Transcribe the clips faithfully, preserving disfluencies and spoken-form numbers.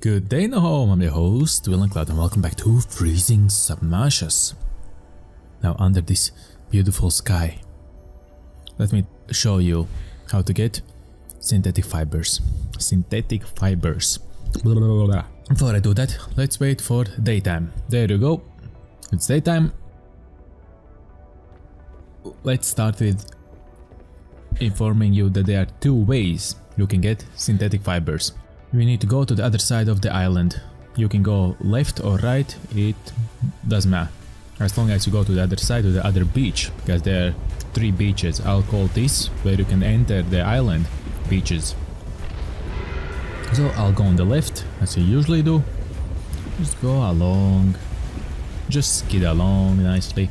Good day in the home, I'm your host, Will and Cloud, and welcome back to Freezing Subnautica. Now, under this beautiful sky, let me show you how to get synthetic fibers. Synthetic fibers. Blah, blah, blah, blah. Before I do that, let's wait for daytime. There you go. It's daytime. Let's start with informing you that there are two ways you can get synthetic fibers. We need to go to the other side of the island. You can go left or right, it doesn't matter. As long as you go to the other side, to the other beach, because there are three beaches. I'll call this where you can enter the island beaches. So I'll go on the left, as you usually do. Just go along. Just skid along nicely.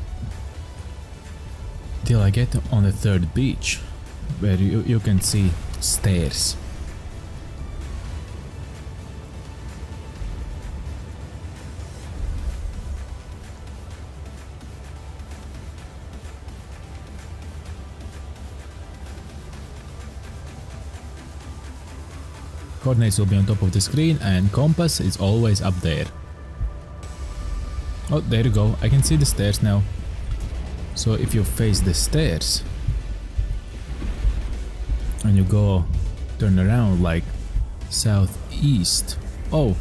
Till I get on the third beach, where you, you can see stairs. Coordinates will be on top of the screen, and compass is always up there. Oh, there you go, I can see the stairs now. So if you face the stairs and you go turn around like southeast. Oh,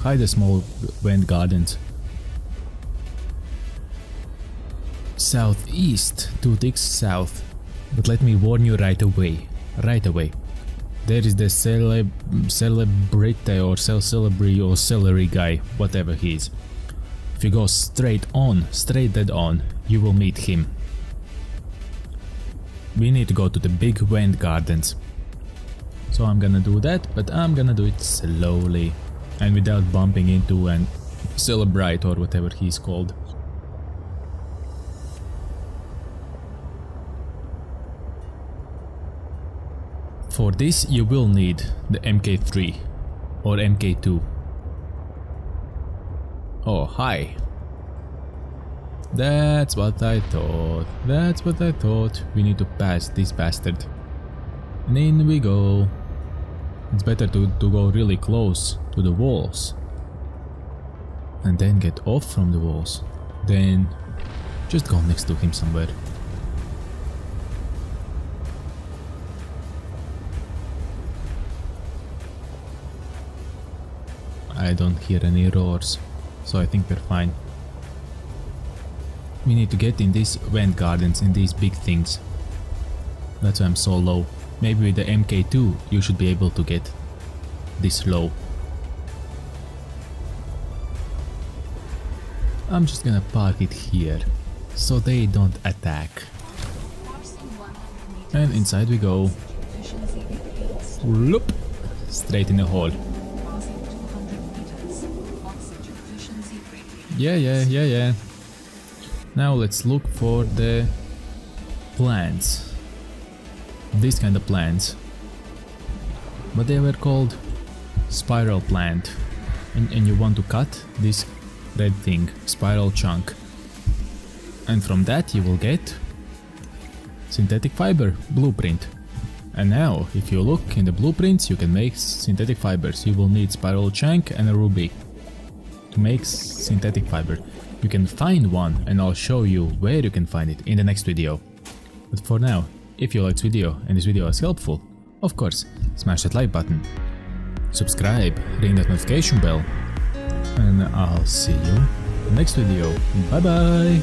hi, the small wind gardens. Southeast, two ticks south. But let me warn you right away, right away. There is the cele celebrite or cel celebrity or celery guy, whatever he is. If you go straight on, straight dead on, you will meet him. We need to go to the big wind gardens. So I'm gonna do that, but I'm gonna do it slowly and without bumping into an celebrite or whatever he's called. For this you will need the M K three or M K two. Oh, hi. That's what I thought. That's what I thought. We need to pass this bastard. And in we go. It's better to, to go really close to the walls. And then get off from the walls. Then just go next to him somewhere. I don't hear any roars, so I think we're fine. We need to get in these vent gardens, in these big things. That's why I'm so low. Maybe with the M K two you should be able to get this low. I'm just gonna park it here, so they don't attack. And inside we go. Loop! Straight in the hole. Yeah, yeah, yeah, yeah. Now let's look for the plants. These kind of plants. But they were called spiral plant. And, and you want to cut this red thing, spiral chunk. And from that you will get synthetic fiber blueprint. And now, if you look in the blueprints, you can make synthetic fibers. You will need spiral chunk and a ruby. Makes synthetic fiber. You can find one and I'll show you where you can find it in the next video. But for now, if you liked this video and this video was helpful, of course, smash that like button, subscribe, ring that notification bell, and I'll see you in the next video. Bye bye!